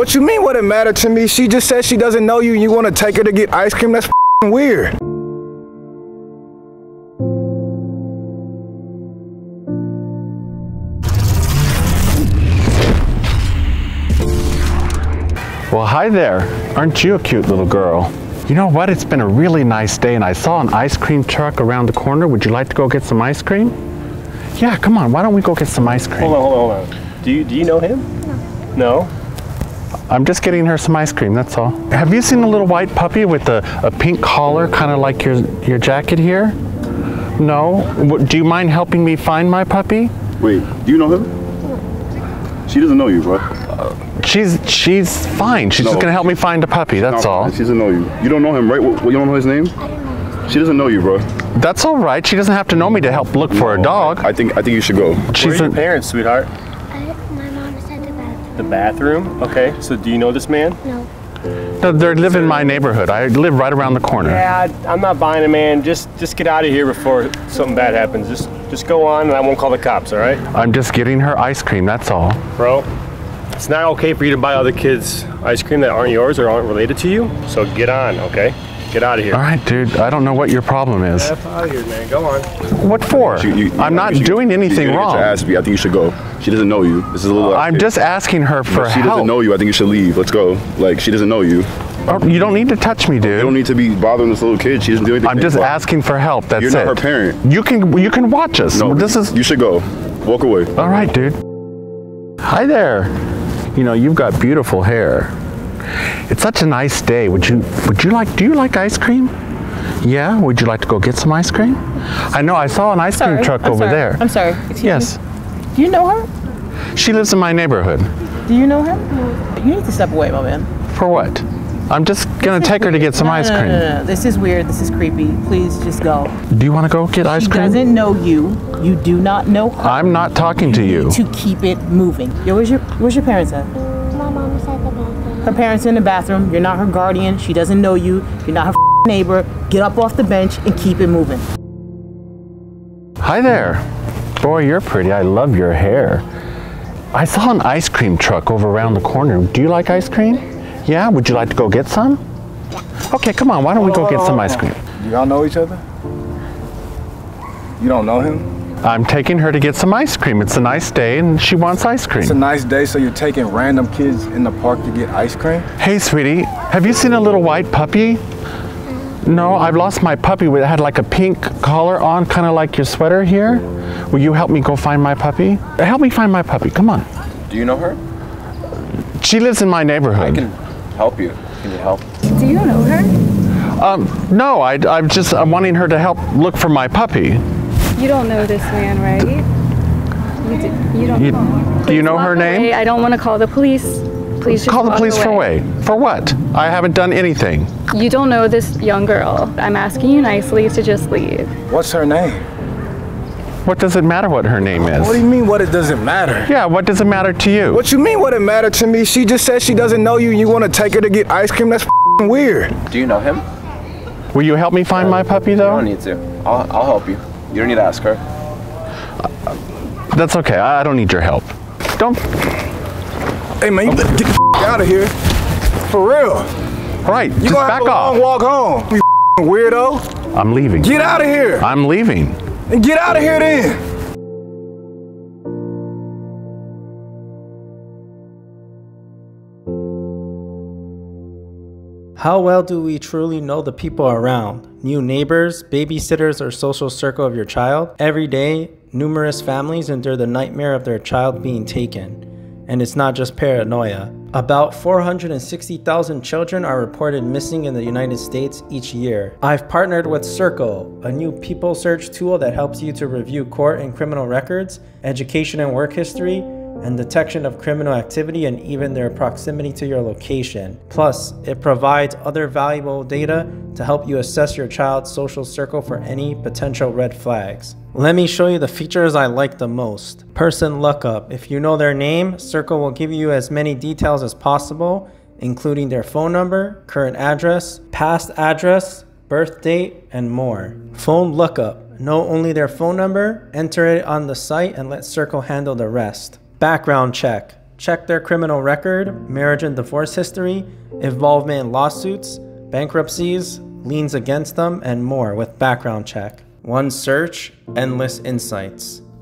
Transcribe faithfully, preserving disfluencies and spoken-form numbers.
What you mean, what it matter to me? She just said she doesn't know you and you want to take her to get ice cream? That's f***ing weird. Well, hi there. Aren't you a cute little girl? You know what? It's been a really nice day and I saw an ice cream truck around the corner. Would you like to go get some ice cream? Yeah, come on. Why don't we go get some ice cream? Hold on, hold on, hold on. Do you, do you know him? No. No? I'm just getting her some ice cream, that's all. Have you seen the little white puppy with a, a pink collar, kind of like your, your jacket here? No? Do you mind helping me find my puppy? Wait, do you know him? She doesn't know you, bro. Uh, she's, she's fine. She's no. just gonna help me find a puppy, that's no, all. She doesn't know you. You don't know him, right? What, you don't know his name? She doesn't know you, bro. That's all right. She doesn't have to know me to help look no, for a dog. I, I think I think you should go. She's Where are your parents, sweetheart? The bathroom? Okay, so do you know this man? No. No, they live in my neighborhood. I live right around the corner. Yeah, I, I'm not buying a man. Just just get out of here before something bad happens. Just just go on and I won't call the cops, all right? I'm just getting her ice cream, that's all. Bro, it's not okay for you to buy other kids ice cream that aren't yours or aren't related to you, so get on, okay? Get out of here. All right, dude, I don't know what your problem is. Get out of here, man, go on. What for? You, you, you I'm not should, doing anything you wrong. I think you should go. She doesn't know you. This is a little. I'm just asking her for help. She doesn't know you. I think you should leave. Let's go. Like, she doesn't know you. You don't need to touch me, dude. You don't need to be bothering this little kid. She doesn't do anything. I'm just asking for help. That's it. You're not her parent. You can you can watch us. No, this is. You should go. Walk away. All right, dude. Hi there. You know, you've got beautiful hair. It's such a nice day. Would you would you like? Do you like ice cream? Yeah. Would you like to go get some ice cream? I know. I saw an ice sorry, cream truck I'm over sorry. there. I'm sorry. Excuse yes. me. Do you know her? She lives in my neighborhood. Do you know her? You need to step away, my man. For what? I'm just going to take her to get some no, ice cream. No, no, no, this is weird. This is creepy. Please just go. Do you want to go get ice cream? She doesn't know you. You do not know her. I'm not talking to you. To keep it moving. Yo, where's your, where's your parents at? My mom is at the bathroom. Her parents are in the bathroom. You're not her guardian. She doesn't know you. You're not her neighbor. Get up off the bench and keep it moving. Hi there. Boy, you're pretty. I love your hair. I saw an ice cream truck over around the corner. Do you like ice cream? Yeah, would you like to go get some? Okay, come on, why don't we go get some ice cream? Do y'all know each other? You don't know him? I'm taking her to get some ice cream. It's a nice day and she wants ice cream. It's a nice day, so you're taking random kids in the park to get ice cream? Hey, sweetie, have you seen a little white puppy? No, I've lost my puppy. It had like a pink collar on, kind of like your sweater here. Will you help me go find my puppy? Help me find my puppy, come on. Do you know her? She lives in my neighborhood. I can help you. Can you help? Do you know her? Um, no, I, I'm just I'm wanting her to help look for my puppy. You don't know this man, right? D you, do, you don't you, know Do you know her name? Away. I don't want to call the police. Please just call the police for what? For what? I haven't done anything. You don't know this young girl. I'm asking you nicely to just leave. What's her name? What does it matter what her name is? What do you mean what it doesn't matter? Yeah, what does it matter to you? What you mean what it matter to me? She just said she doesn't know you and you want to take her to get ice cream? That's f***ing weird. Do you know him? Will you help me find um, my puppy though? You don't need to. I'll, I'll help you. You don't need to ask her. Uh, that's okay. I, I don't need your help. Don't. Hey man, you better get the f out of here. For real. Right, you just gonna back have a off. Long walk home, you weirdo. I'm leaving. Get out of here. I'm leaving. And get out of here then. How well do we truly know the people around? New neighbors, babysitters, or social circle of your child? Every day, numerous families endure the nightmare of their child being taken. And it's not just paranoia. About four hundred sixty thousand children are reported missing in the United States each year. I've partnered with Circle, a new people search tool that helps you to review court and criminal records, education and work history, and detection of criminal activity and even their proximity to your location. Plus, it provides other valuable data to help you assess your child's social circle for any potential red flags. Let me show you the features I like the most. Person lookup. If you know their name, Circle will give you as many details as possible, including their phone number, current address, past address, birth date, and more. Phone lookup. Know only their phone number, enter it on the site, and let Circle handle the rest. Background check. check their criminal record, marriage and divorce history, involvement in lawsuits, bankruptcies, liens against them, and more with background check. One search, endless insights.